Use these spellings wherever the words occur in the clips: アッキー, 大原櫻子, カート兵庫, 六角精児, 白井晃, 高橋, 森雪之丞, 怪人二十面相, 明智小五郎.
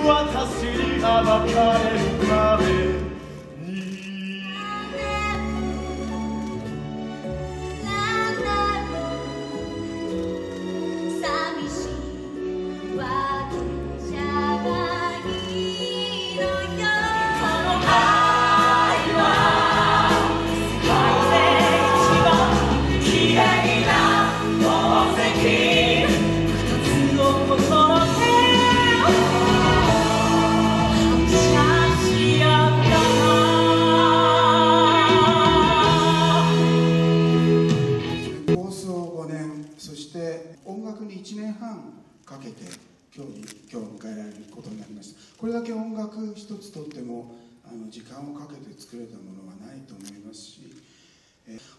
私にはばかれるために」「なんだろう寂しいわけじゃないのよ」「この愛は世界で一番綺麗な宝石」かけて今日迎えられることになりました。これだけ音楽一つとっても時間をかけて作れたものはないと思いますし、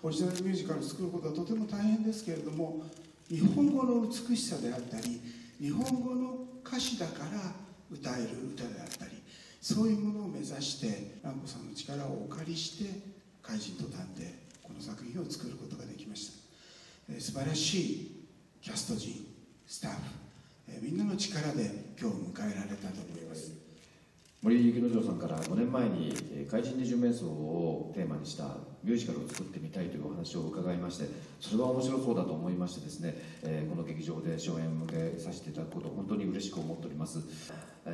オリジナルミュージカルを作ることはとても大変ですけれども、日本語の美しさであったり、日本語の歌詞だから歌える歌であったり、そういうものを目指して蘭子さんの力をお借りして怪人と探偵、この作品を作ることができました。素晴らしいキャスト陣、スタッフ、みんなの力で今日迎えられたと思います。森雪之丞さんから5年前に怪人二十面相をテーマにしたミュージカルを作ってみたいというお話を伺いまして、それは面白そうだと思いましてですね、この劇場で初演を迎えさせていただくことを本当に嬉しく思っております。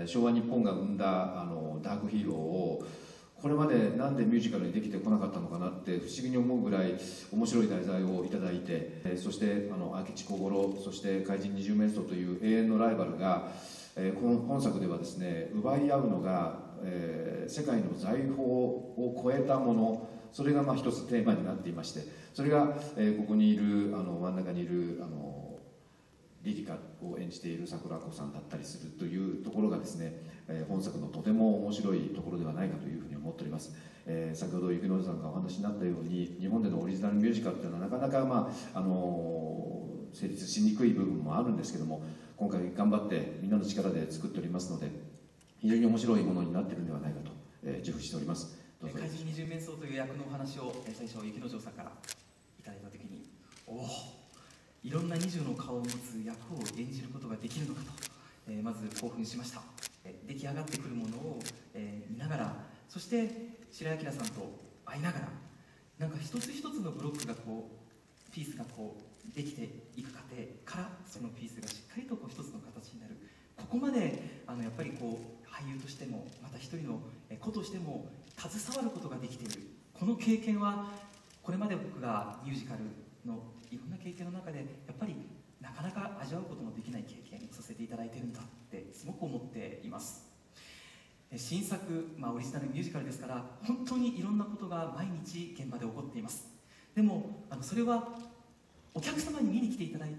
昭和日本が生んだダークヒーローをこれまでなんでミュージカルにできてこなかったのかなって不思議に思うぐらい面白い題材をいただいて、そして明智小五郎、そして怪人二十面相という永遠のライバルが、本作ではですね、奪い合うのが、世界の財宝を超えたもの、それがまあ一つテーマになっていまして、それが、ここにいる真ん中にいるリリカを演じている桜子さんだったりするというところがですね、本作のとても面白いところではないかというふうに思っております。先ほど雪之丞さんがお話になったように、日本でのオリジナルミュージカルというのはなかなか、成立しにくい部分もあるんですけども、今回頑張ってみんなの力で作っておりますので、非常に面白いものになっているのではないかと、自負しております。怪人二十面相という役のお話を最初雪之丞さんからいただいた時に、おお、いろんな20の顔を持つ役を演じることができるのかと、まず興奮しました。出来上がってくるものを、見ながら、そして白井明さんと会いながら、なんか一つ一つのブロックがピースができていく過程から、そのピースがしっかりと一つの形になる、ここまでやっぱり俳優としても、また一人の子としても携わることができている、この経験はこれまで僕がミュージカルのいろんな経験の中でやっぱりなかなか味わうことのできない経験させていただいてるんだってすごく思っています。新作、オリジナルミュージカルですから、本当にいろんなことが毎日現場で起こっています。でもそれはお客様に見に来ていただいて、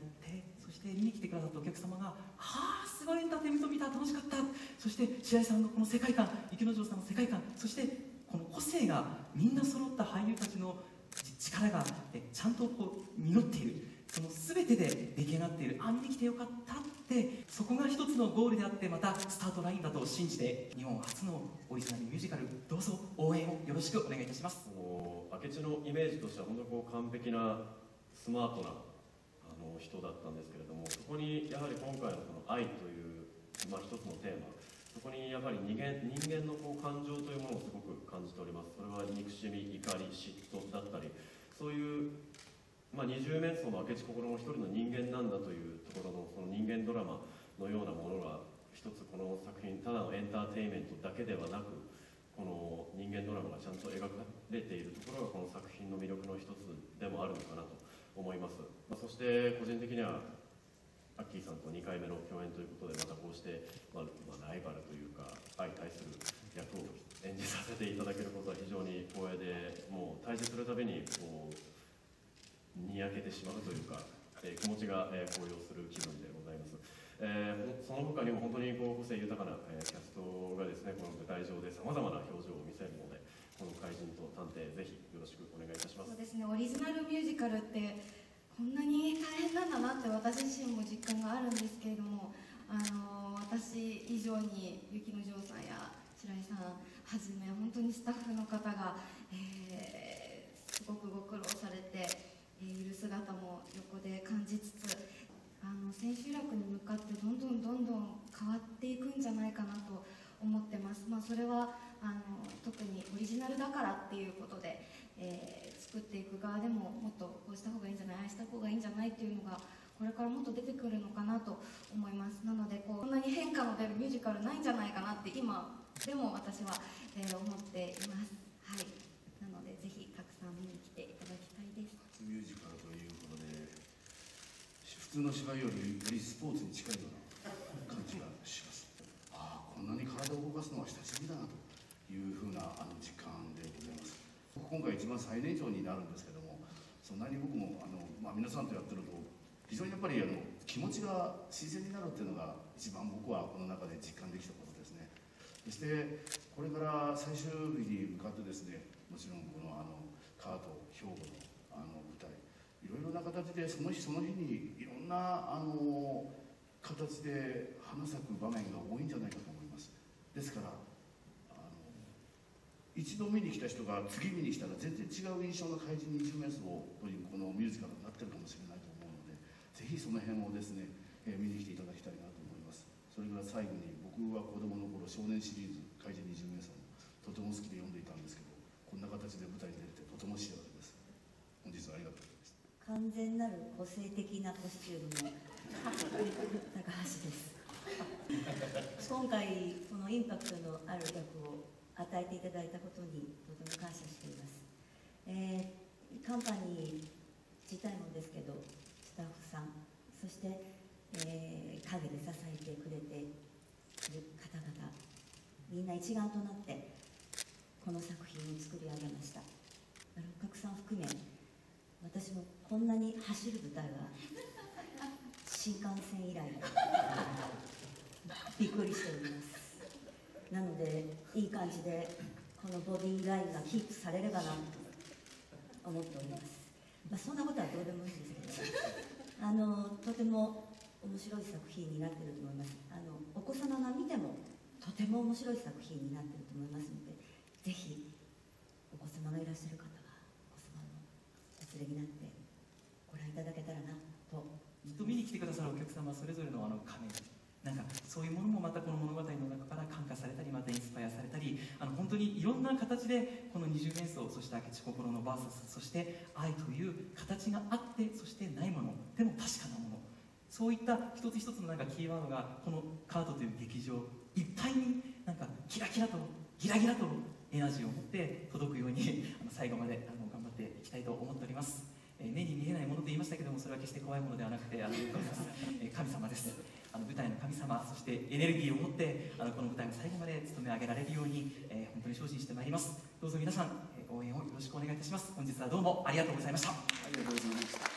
そして見に来てくださったお客様が「ああ、すごいエンターテインメント見た、楽しかった」、そして白井さんのこの世界観、雪之丞さんの世界観、そしてこの個性がみんな揃った俳優たちの力がちゃんと実っている、その全てで出来上がっている、あ、見に来てよかったって、そこが一つのゴールであって、またスタートラインだと信じて、日本初のオリジナルミュージカル、どうぞ応援をよろしくお願いいたします。明智のイメージとしては本当に完璧なスマートな人だったんですけれども、そこにやはり今回の「愛」という、一つのテーマ、そこにやはり人間の感情というものをすごく感じております。それは憎しみ、怒り、嫉妬だったり、そういう、二十面相の明智小五郎も一人の人間なんだというところの、その人間ドラマのようなものが一つ、この作品、ただのエンターテインメントだけではなく、この人間ドラマがちゃんと描かれているところがこの作品の魅力の一つでもあるのかなと思います。そして個人的にはアッキーさんと2回目の共演ということで、またこうして、ライバルというか相対する役を演じさせていただけることは非常に光栄で、もう対峙するたびににやけてしまうというか、気持ちが高揚する気分でございます。その他にも本当に個性豊かなキャストがですね、この舞台上でさまざまな表情を見せるので、この怪人と探偵、ぜひよろしくお願いいたします。そうですね、オリジナルミュージカルってこんなに変なんだなって私自身も実感があるんですけれども、私以上に雪之丞さんや白井さんはじめ本当にスタッフの方が、すごくご苦労されている姿も横で感じつつ、千秋楽に向かってどんどんどんどん変わっていくんじゃないかなと思ってます。まあ、それは特にオリジナルだからっていうことで、作っていく側でももっとこうした方がいいんじゃない、ああした方がいいんじゃないっていうのがこれからもっと出てくるのかなと思います。なのでこんなに変化の出るミュージカルないんじゃないかなって今でも私は、思っています。はい、なのでぜひたくさん見に来ていただきたいです。ミュージカルということで普通の芝居よりよりスポーツに近いような感じがします。ああ、こんなに体を動かすのは久しぶりだなというふうな時間でございます。今回一番最年長になるんですけども、そんなに僕も皆さんとやってると非常にやっぱり気持ちが自然になるっていうのが一番僕はこの中で実感できたことですね。そしてこれから最終日に向かってですね、もちろんこのカート兵庫の舞台、いろいろな形でその日その日にいろんな形で花咲く場面が多いんじゃないかと思います。ですから一度見に来た人が次見に来たら全然違う印象の怪人20名相というこのミュージカルになってるかもしれないと思うので、ぜひその辺をですね、見に来ていただきたいなと思います。それから最後に、僕は子供の頃少年シリーズ「怪人20名相」とても好きで読んでいたんですけど、こんな形で舞台に出れてとても幸せです。本日はありがとうございました。完全なる個性的なコスチュームの高橋です。今回このインパクトのある役を与えていただいたことにとても感謝しています。カンパニー自体もですけど、スタッフさん、そして、陰で支えてくれている方々みんな一丸となってこの作品を作り上げました。六角さん含め私もこんなに走る舞台は新幹線以来びっくりしております。なのでいい感じでこのボディーラインがキープされればなと思っております。まあ、そんなことはどうでもいいんですけど、とても面白い作品になってると思います。お子様が見てもとても面白い作品になってると思いますので、ぜひお子様がいらっしゃる方はお子様のお連れになってご覧いただけたらなと。きっと見に来てくださるお客様それぞれの仮面、なんかそういうものもまたこの物語の中から感化されたり、またインスパイアされたり、本当にいろんな形でこの二十面相、そして明智心の VS、 そして愛という形があって、そしてないもの、でも確かなもの、そういった一つ一つのなんかキーワードがこのカートという劇場いっぱいになんかキラキラとギラギラとエナジーを持って届くように最後まで頑張っていきたいと思っております。目に見えないものと言いましたけども、それは決して怖いものではなくて、神様です。舞台の神様、そしてエネルギーを持ってこの舞台の最後まで務め上げられるように、本当に精進してまいります。どうぞ皆さん応援をよろしくお願いいたします。本日はどうもありがとうございました。ありがとうございました。